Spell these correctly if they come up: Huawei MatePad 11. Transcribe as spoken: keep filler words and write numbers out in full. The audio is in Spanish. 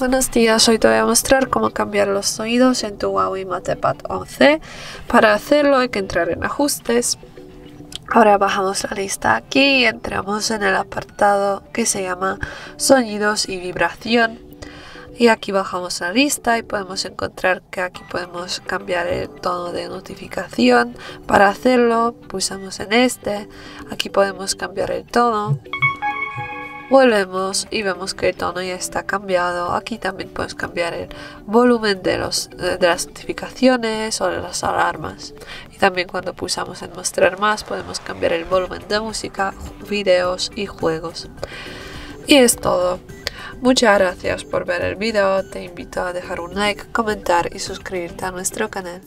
Buenos días, hoy te voy a mostrar cómo cambiar los sonidos en tu Huawei MatePad once. Para hacerlo hay que entrar en ajustes. Ahora bajamos la lista aquí y entramos en el apartado que se llama sonidos y vibración. Y aquí bajamos la lista y podemos encontrar que aquí podemos cambiar el tono de notificación. Para hacerlo pulsamos en este, aquí podemos cambiar el tono. Volvemos y vemos que el tono ya está cambiado. Aquí también podemos cambiar el volumen de, los, de las notificaciones o de las alarmas. Y también cuando pulsamos en mostrar más podemos cambiar el volumen de música, videos y juegos. Y es todo. Muchas gracias por ver el video, te invito a dejar un like, comentar y suscribirte a nuestro canal.